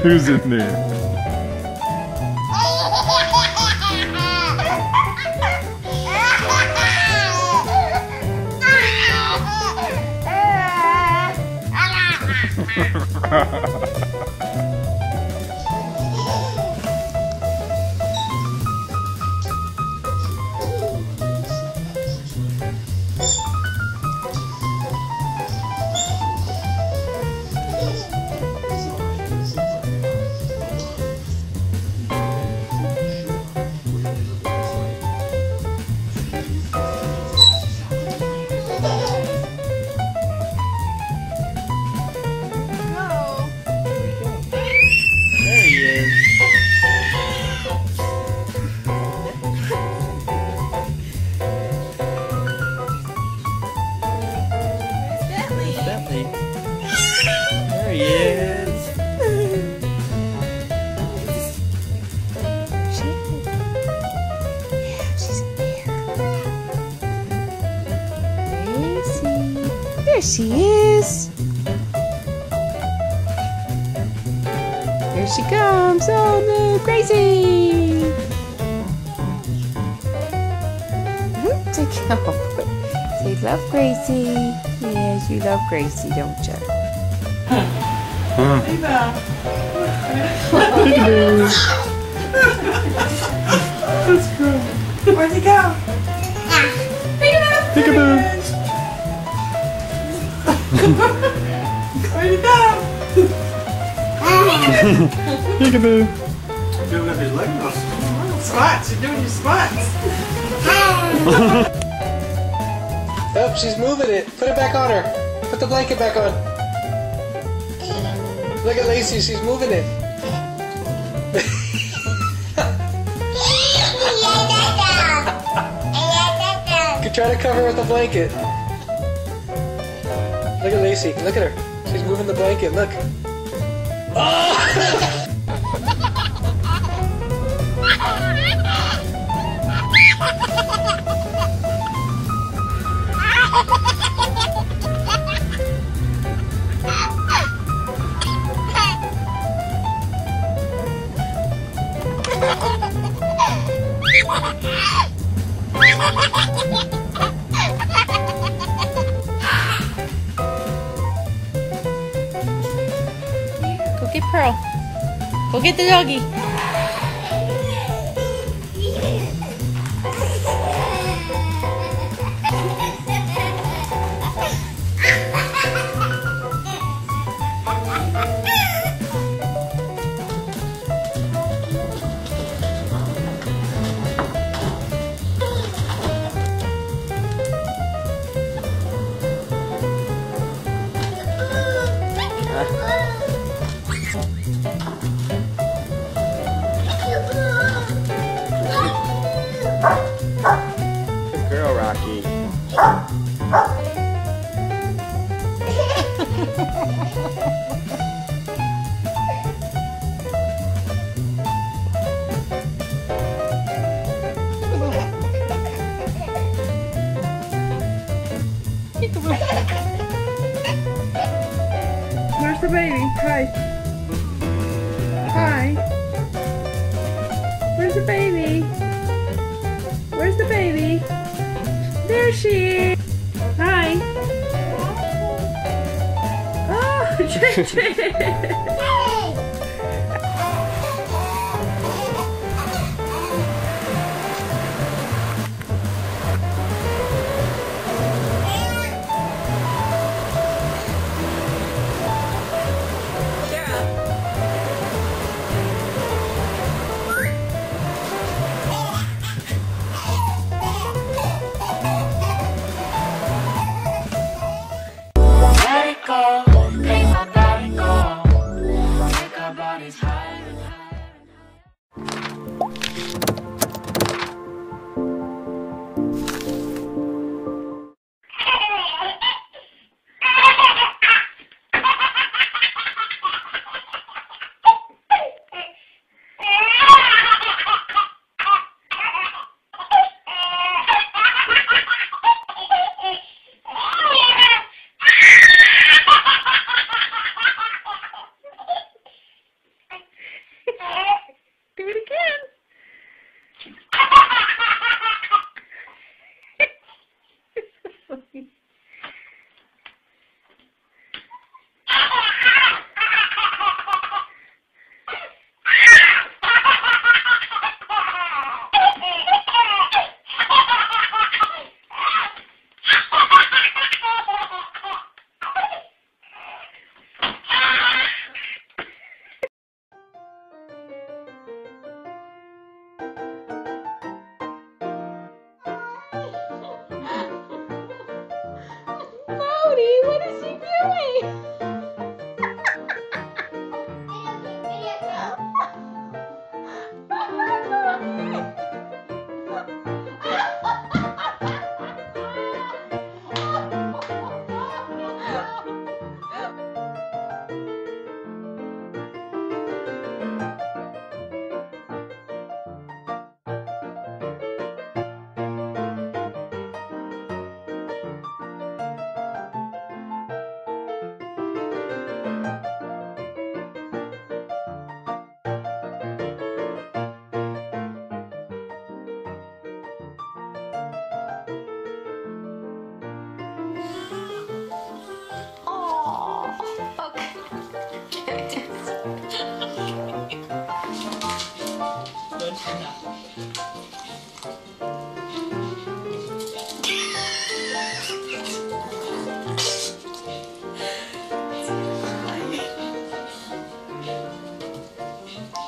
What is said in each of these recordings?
Who's in there? She is. Here she comes. Oh no, crazy! So you love Gracie. Yes, you love Gracie, don't you? Hey, Belle. That's great. Where'd he go? Peekaboo. Where'd he go? Peekaboo! You're doing up your leg muscles. Spots, you're doing your spots. Oh, she's moving it. Put it back on her. Put the blanket back on. Look at Lacey, she's moving it. You can try to cover with the blanket. Look at Lacey. Look at her. She's moving the blanket. Look. Oh! Get Pearl. Go get the doggy. Where's the baby? Hi. Hi. Where's the baby? Where's the baby? There she is. Hi. Oh, JJ.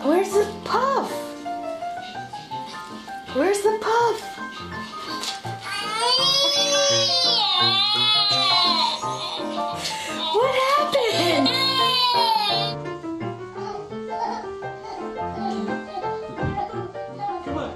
Where's the puff? Where's the puff? What happened? Come on.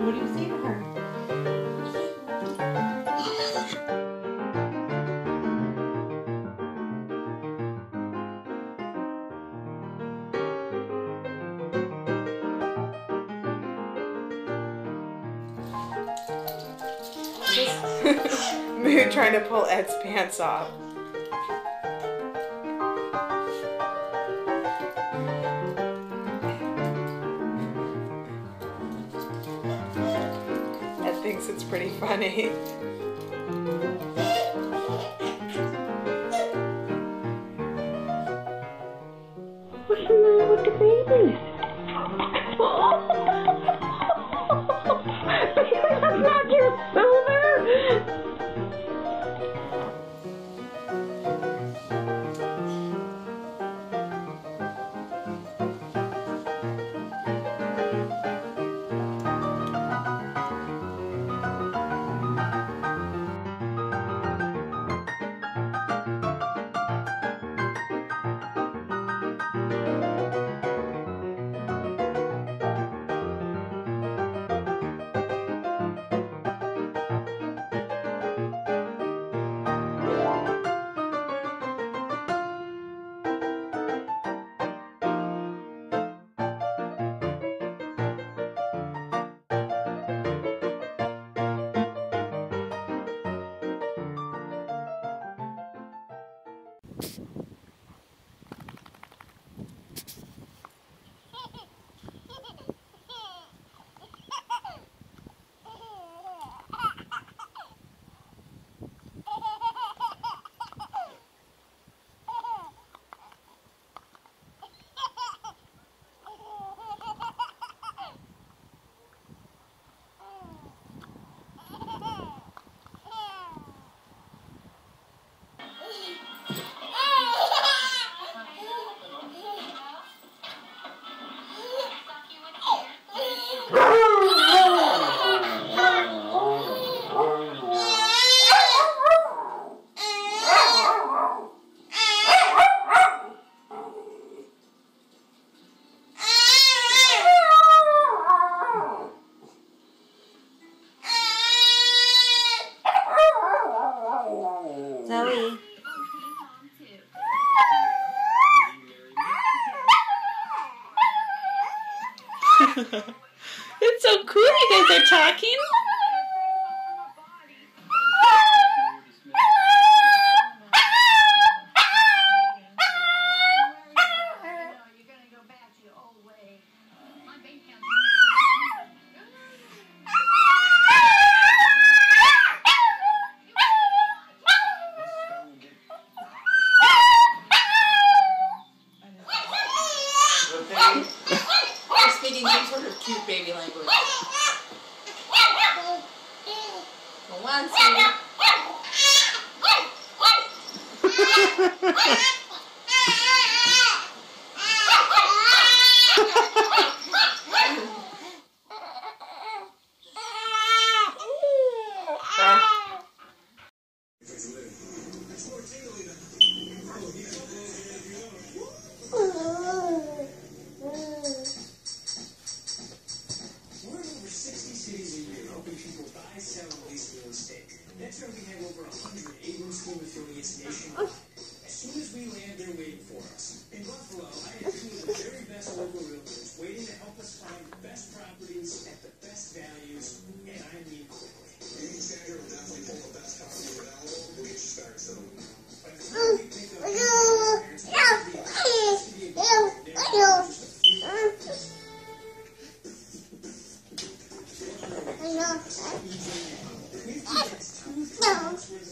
What do you say to her? We're trying to pull Ed's pants off. Thinks it's pretty funny. What's the matter with the baby? Baby, that's not your It's so cool you guys are talking. Cute baby language. One, two. That's why we have over 100 Abrams Home affiliates nationwide. As soon as we land Global Realtors, waiting to help us find the best properties at the best values, and I mean quickly. You can stand here with definitely pull the best copy of it out. We'll get you started soon. By the time we pick up the